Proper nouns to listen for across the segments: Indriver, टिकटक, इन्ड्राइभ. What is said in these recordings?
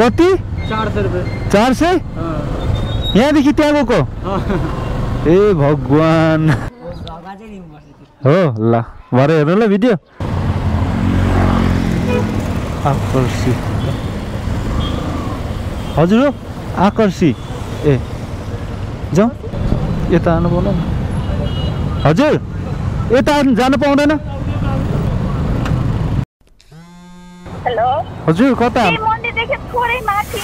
कति 400 रुपये 400 यहाँदेखि त्यहाँ गएको ए भगवान हो ल भरे हेर्नु ल भिडियो आकर्षी हजुर हो आकर्षी ए जाऊ यता आउनु पर्ला हजुर यता जान पाउँदैन हेलो हजुर कता थोरै माथि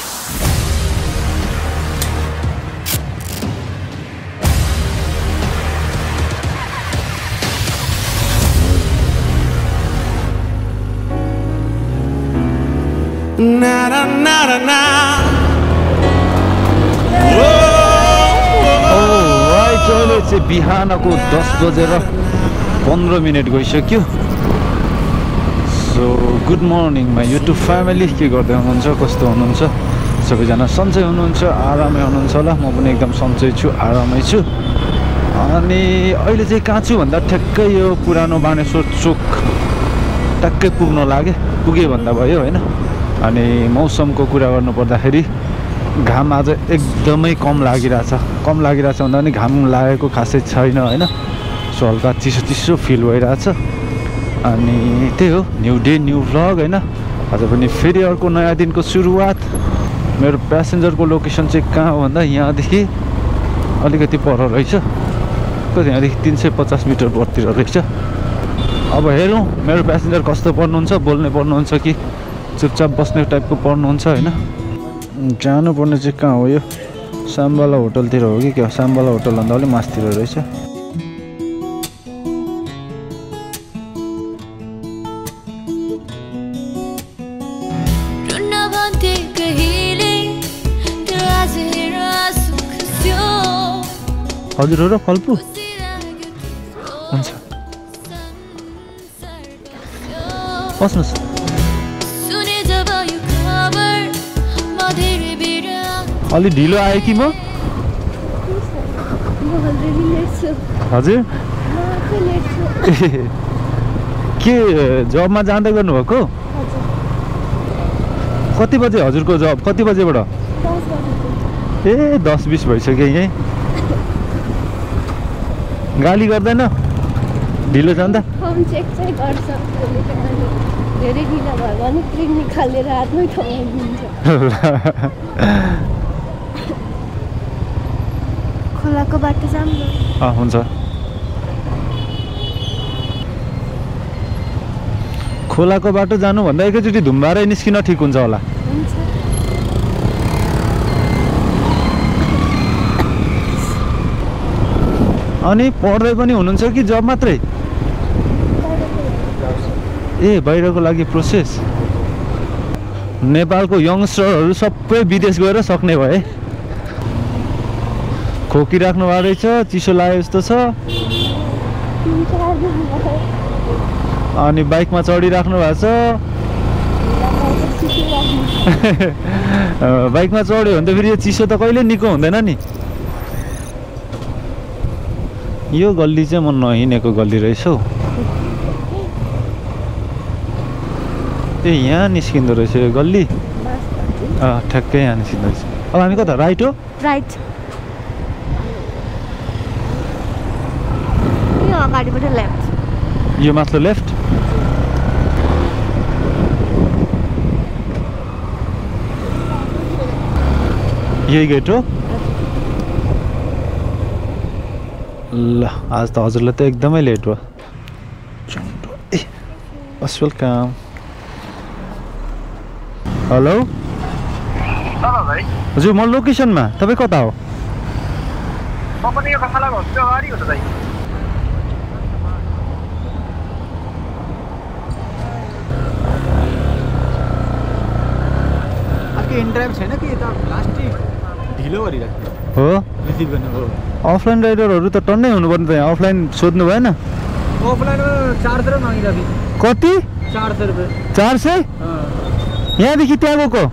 Na na na na अहिले चाहिँ बिहानको 10:15 गइसक्यो। So good morning my YouTube family, के गर्दै हुनुहुन्छ, कस्तो हुनुहुन्छ, सबैजना सन्चै हुनुहुन्छ, आरामै हुनुहुन्छ होला। म पनि एकदम सन्चै छु, आरामै छु। अनि अहिले चाहिँ कहाँ छु भन्दा ठ्याक्कै यो पुरानो बानेश्वर चोक टक्कै पुग्न लाग्यो, पुगे भन्दा भयो होइन। अनि मौसमको कुरा गर्नुपर्दाखेरि घाम आज एकदमै कम लागिरहेछ भन्दा पनि घाम लागेको खासै छैन होइन। सो हल्का चिसो चिसो फिल भइरहेछ। अनि त्यही हो, न्यू डे न्यू भ्लग होइन। आज पनि फेरि अर्को नयाँ दिनको सुरुवात। मेरो प्यासेन्जरको लोकेसन चाहिँ कहाँ हो भन्दा यहाँदेखि अलिकति पर रहेछ, त्यहाँदेखि 350 मिटर परतिर रहेछ। अब हेरौँ मेरो प्यासेन्जर कस्तो पर्नुहुन्छ, बोल्ने पर्नुहुन्छ कि चुपचाप बस्ने टाइपको पर्नुहुन्छ होइन। जानुपर्ने चाहिँ कहाँ हो, यो साम्बाला होटलतिर हो कि क्या, साम्बाला होटलभन्दा अलिक मासतिर रहेछ। हजुर हो र फलफु हुन्छ बस्नुहोस्। अलि ढिलो आए कि म हजुर के जबमा जाँदै गर्नुभएको? कति बजे हजुरको जब, कति बजेबाट? ए 10:20 भइसक्यो यहीँ। गाली गर्दैन ढिलो जाँदा? खोलाको बाटो राम्रो हुन्छ। खोलाको बाटो जानुभन्दा एकैचोटि धुम्बारै निस्किन ठिक हुन्छ होला। अनि पढ्दै पनि हुनुहुन्छ कि जब मात्रै? ए बाहिरको लागि प्रोसेस। नेपालको यङ्स्टरहरू सबै विदेश गएर सक्ने भए। खोकी राख्नु भएको रहेछ, चिसो लाग्यो जस्तो छ। अनि बाइकमा चढिराख्नु भएको छ। बाइकमा चढ्यो भने त फेरि यो चिसो त कहिले निको हुँदैन नि। यो गल्ली चाहिँ म नहिँडेको गल्ली रहेछ हौ। ए यहाँ निस्किँदो रहेछ यो गल्ली, ठ्याक्कै यहाँ निस्किँदो रहेछ। अब हामी कता, राइट हो? राइट लेफ्ट, यो माथि लेफ्ट। यही गेट हो ल। आज त हजुरलाई त एकदमै लेट भयो। वेलकम। हेलो भाइ, हजुर म लोकेसनमा, तपाईँ कता हो? हो अफलाइन राइडरहरू त टन्नै हुनुपर्ने त, यहाँ अफलाइन सोध्नु भएन? कति 400 यहाँदेखि त्यहाँ गएको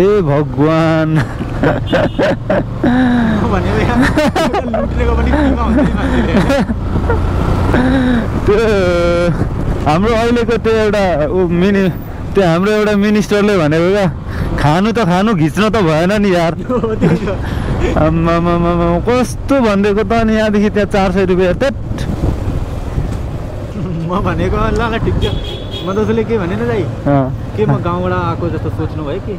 ए भगवान्। त्यो हाम्रो अहिलेको त्यो एउटा ऊ मिनी त्यो हाम्रो एउटा मिनिस्टरले भनेको क्या खानु घिच्न त भएन नि यार। कस्तो भनेको त अनि यहाँदेखि त्यहाँ 400 रुपैयाँ त म भनेको ल ल ठिक छ म त उसले के भनेन दाइ के म गाउँबाट आएको जस्तो सोच्नु भयो कि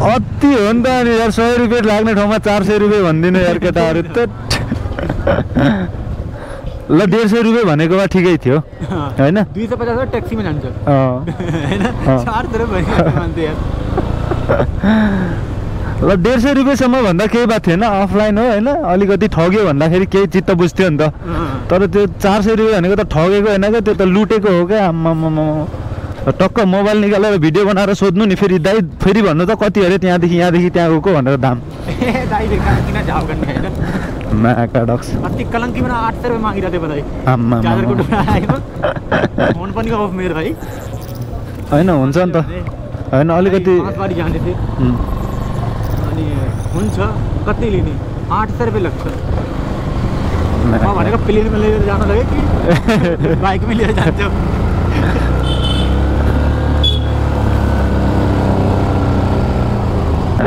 अति हो नि त अनि यार 100 रुपैयाँ लाग्ने ठाउँमा 400 रुपैयाँ भन्दिनु यार केटाहरु त ल 150 रुपैयाँ भनेको भए ठिकै थियो हैन 250 ट्याक्सीमा जान्छ हैन 400 भनेको मान्छे यार ल 150 रुपैयाँसम्म भन्दा केही बात थिएन अफलाइन हो हैन अलिकति ठग्यो भन्दाखेरि केही चित्त बुझ्थ्यो नि त तर त्यो 400 रुपैयाँ भनेको त ठगेको हैन के त्यो त लुटेको हो के आम्मा टक्क मोबाइल निकालेर भिडियो बनाएर सोध्नु नि फेरि दाइ फेरि भन्नु त कति अरे त्यहाँदेखि त्यहाँ गएको भनेर दाम ए दाइले किन झाउ गर्ने हैन माकाडक्स अति कलंकीमा 800 रुपैयाँ मागिराथे भाइ आम्मा चार्जरको डोरा आयो फोन पनि अफ मेरो भाइ हैन हुन्छ नि त हैन अलिकति पाँचबारी जाने थिए अनि हुन्छ कति लिने 800 रुपैयाँ लाग्छ म भनेको प्लेनमा लिएर जान लगे कि बाइकमा लिएर जान्छौ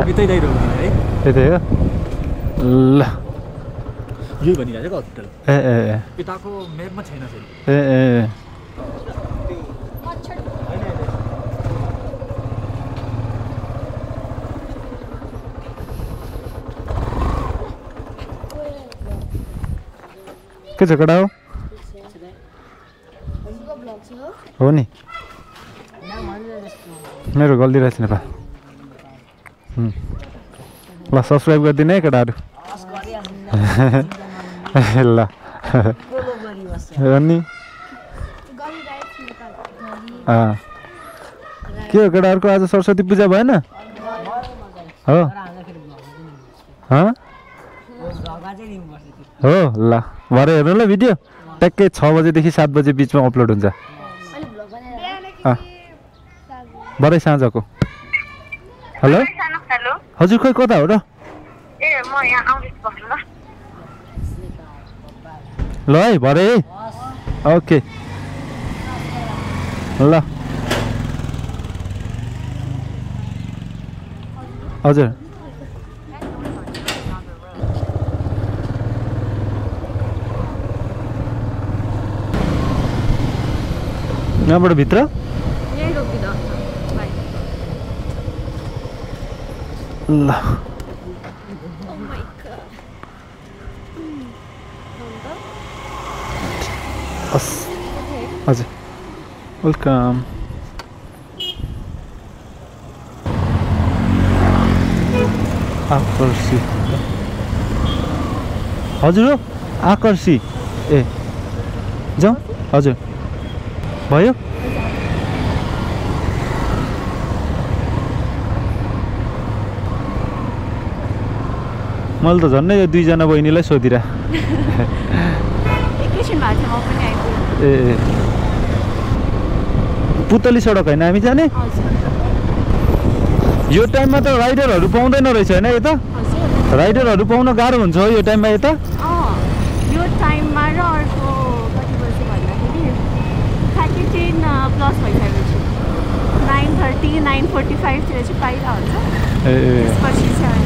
बितै दाइ रोक्ने है त्यतै हो ल यो भनिराछ के हस्पिटल ए ए पिताको मेपमा छैन फेरि ए ए के झगडा हो हो नि मेरो गल्ती रहेछ नि पा ल सब्स्क्राइब गर्दिनु है केटाहरु ल अनि के हो केटाहरुको आज सरस्वती पूजा भएन हो हो ल भरे हेर्नु ल भिडियो ट्याक्कै 6 बजेदेखि 7 बजे बिचमा अपलोड हुन्छ भरे साँझको। हेलो हजुर खोइ कता हो र ल है भरे ओके ल हजुर यहाँबाट भित्र ल हजुर वेलकम आकर्षी हजुर हो आकर्षी ए जाउँ हजुर भयो मैले त झन् यो 2जना बहिनीलाई सोधिरा ए पुतली सडक हैन हामी जाने यो टाइममा त राइडरहरु पाउँदैन रहेछ हैन यो त राइडरहरु पाउन गाह्रो हुन्छ यो टाइममा यो त यो टाइममा र अर्को कति बजे भन्दाखेरि 10 प्लस भइसकेको छ 9:30 9:45 तिर चाहिँ पाइरा हुन्छ त्यसपछि चाहिँ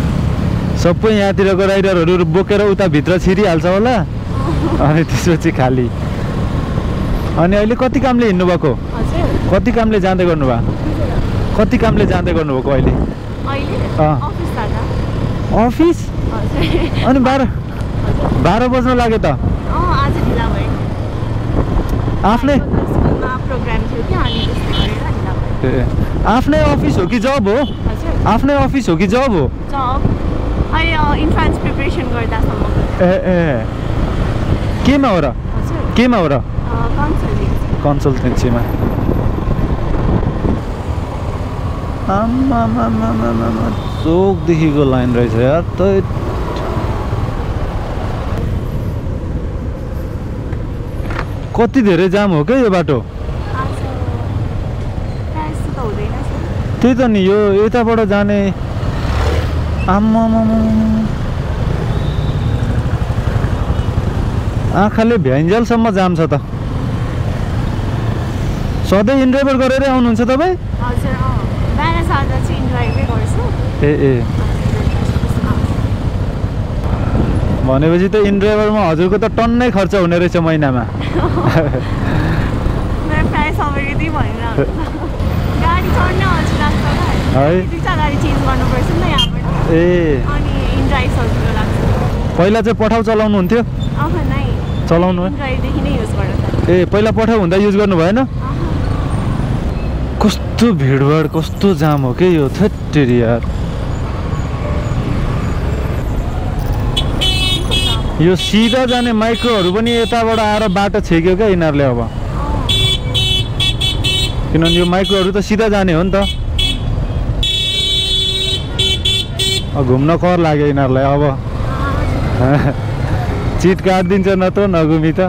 सबै यहाँतिरको राइडरहरु बोकेर उता भित्र छिरिहाल्छ होला अनि त्यसपछि खाली। अनि अहिले कति कामले हिँड्नु भएको कति कामले जाँदै गर्नुभयो कति कामले जाँदै गर्नुभएको अहिले अफिस अनि 12 बज्न लाग्यो त आफ्नै आफ्नै अफिस हो कि जब हो आफ्नै अफिस हो कि जब हो इन्ट्रान्स प्रिपरेसन गर्दा ए ए केमा हो र कन्सल्टेन्सीमा आम्मा चोकदेखिको लाइन रहेछ यार त कति धेरै जाम हो क्या यो बाटो त्यही त नि यो यताबाट जाने आँखाले भ्याइन्जेलसम्म जाम छ त सधैँ इन्ड्राइभर गरेर आउनुहुन्छ तपाई? हजुर अ बाह्र साल जति इन्ड्राइभै गर्छु। ए ए भनेपछि त इन्ड्राइभरमा हजुरको त टन्नै खर्च हुने रहेछ महिनामा। मेरो प्राइस सबैले दिइ भएन। गाडी चढ्न हजुर लाग्छ है? दुईटा गाडी चेन्ज गर्नुपर्छ नि यहाँबाट। ए अनि इन्ड्राइभ सजिलो लाग्छ। पहिला चाहिँ पठाउ चलाउनु हुन्थ्यो? अब नै चलाउनु है। इन्ड्राइभदेखि नै युज गर्नु। ए पहिला पठाउ हुँदा युज गर्नु भएन? कस्तो भीड़भाड़ कस्तो जाम हो के यो थट्टेरी यार। यो सीधा जाने माइक्रोहरू पनि यताबाट आएर बाटो छेक्यो क्या यिनीहरूले अब, किनभने यो माइक्रोहरू त सीधा जाने हो नि त। घुम्न कर लाग्यो यिनीहरूलाई अब। चिट काटिदिन्छ नत्र नघुमी त।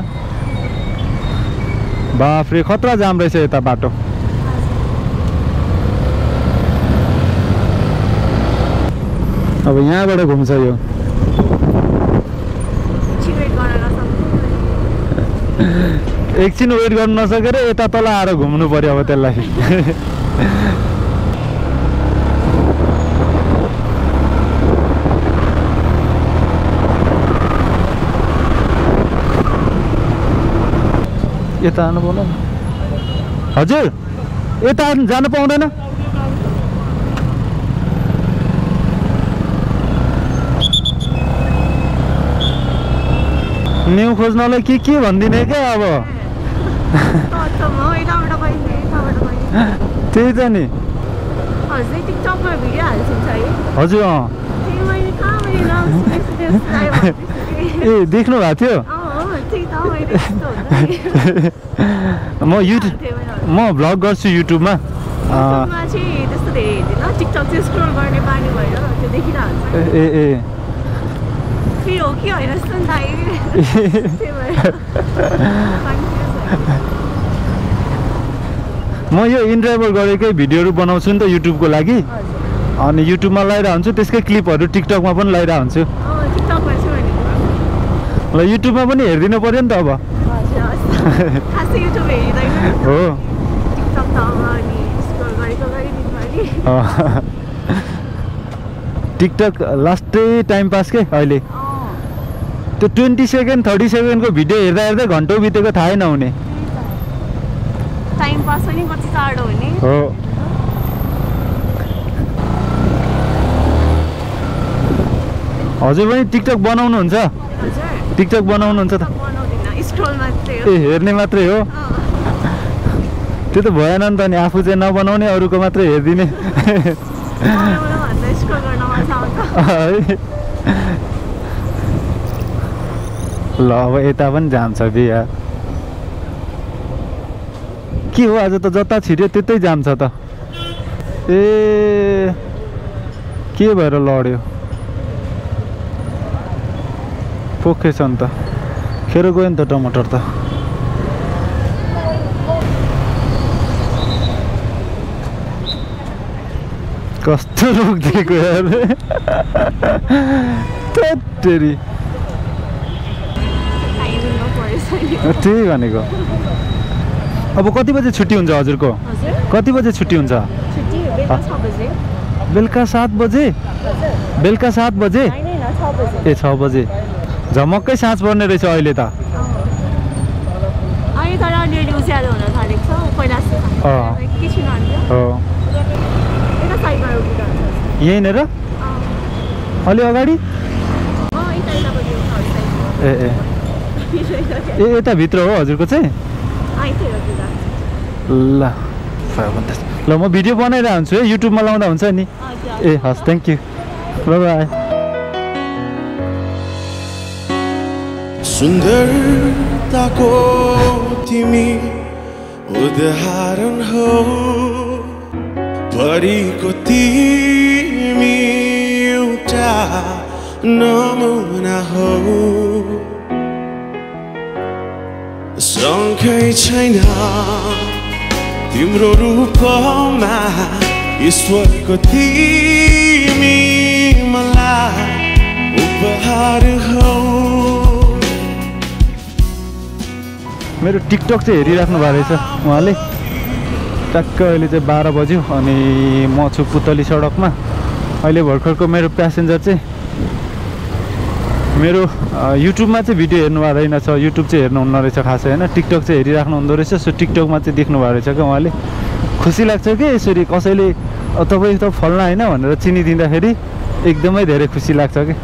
बाफरे खतरा जाम रहेछ यता बाटो। अब यहाँबाट घुम्छ यो। एकछिन वेट गर्न नसकेर यता तल आएर घुम्नु पर्यो अब त्यसलाई। यता आउनु बोला हजुर, यता जानु पाउँदैन? न्यू खोज्नलाई के भन्दिने क्या अब। त्यही त नि हजुर। ए देख्नु भएको थियो? म भ्लग गर्छु युट्युबमा। ए ए म यो इन्ड्राइभर गरेकै भिडियोहरू बनाउँछु नि त युट्युबको लागि। अनि युट्युबमा लगाइरहेको हुन्छु, त्यसकै क्लिपहरू टिकटकमा पनि लगाइरहेको हुन्छु। ल युट्युबमा पनि हेरिदिनु पर्यो नि त अब। हो टिकटक लास्टै टाइम पास के अहिले। त्यो 20 सेकेन्ड 30 सेकेन्डको भिडियो हेर्दा हेर्दै घन्टौँ बितेको थाहै नहुने। टाइम पास पनि कति टाढो हुने हो। हजुर पनि टिकटक बनाउनुहुन्छ? हजुर टिकटक बनाउनुहुन्छ त? स्क्रोल मात्रै हो। ए हेर्ने मात्रै हो? त्यो त भएन नि त नि, आफू चाहिँ नबनाउने अरूको मात्रै हेरिदिने। ल अब यता पनि जाम छ बिहा के हो आज त, जता छिर्यो त्यतै जाम छ त। ए के भएर लड्यो पोखे छ नि त, खेर गयो नि त टमाटर त। कस्तो रोकिदिएको यार तत्तेरी। त्यही भनेको। अब कति बजे छुट्टी हुन्छ हजुरको? कति बजे छुट्टी हुन्छ? बेलुका 7 बजे। बेलुका 7 बजे? ए 6 बजे। झमक्कै साँझ पर्ने रहेछ अहिले त। यहीँनिर अलि अगाडि। ए ए ए यता भित्र हो हजुरको चाहिँ? ल ल म भिडियो बनाइरहेको हुन्छु है, युट्युबमा लाउँदा हुन्छ नि। ए हस् थ्याङ्क यू बाइ बाइ। सुन्दरताको तिमी उदाहरण हो, परीको तिमी एउटा नमुना हो। सङ्कै छैन तिम्रो रूपमा ईश्वरको तिमी मलाई उपहार हो। मेरो टिकटक चाहिँ हेरिराख्नु भएको रहेछ उहाँले। टक्क अहिले 12 बज्यो अनि म छु पुतली सडकमा। अहिले भर्खरको मेरो प्यासेन्जर चाहिँ मेरो युट्युबमा चाहिँ भिडियो हेर्नु भएको रहेछ, युट्युब चाहिँ हेर्नुहुन्न रहेछ खासै हैन, टिकटक चाहिँ हेरिराख्नु हुँदो रहेछ। सो टिकटकमा चाहिँ देख्नु भएको रहेछ के उहाँले, खुसी लाग्छ के यसरी कसैले तपाईँ त फल्ना हैन भनेर चिनिदिँदाखेरि एकदमै धेरै खुसी लाग्छ के।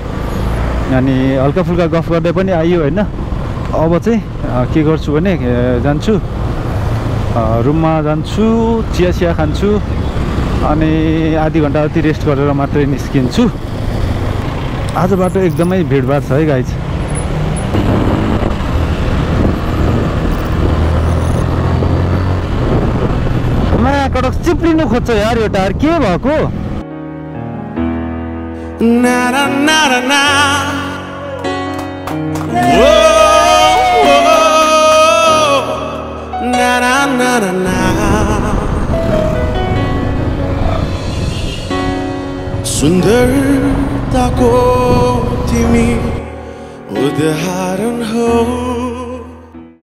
अनि हल्का फुल्का गफ गर्दै पनि आइयो हैन। अब चाहिँ के गर्छु भने जान्छु रुममा, जान्छु चिया चिया खान्छु अनि आधी घण्टा जति रेस्ट गरेर मात्रै निस्किन्छु। आज बाटो एकदमै भिडभाड छ है गाइज। म कडक चिप्लिनु खोज्छ यार यो टायर के भएको। ना ना ना ना सुंदरता को तिमी उदाहरण हो।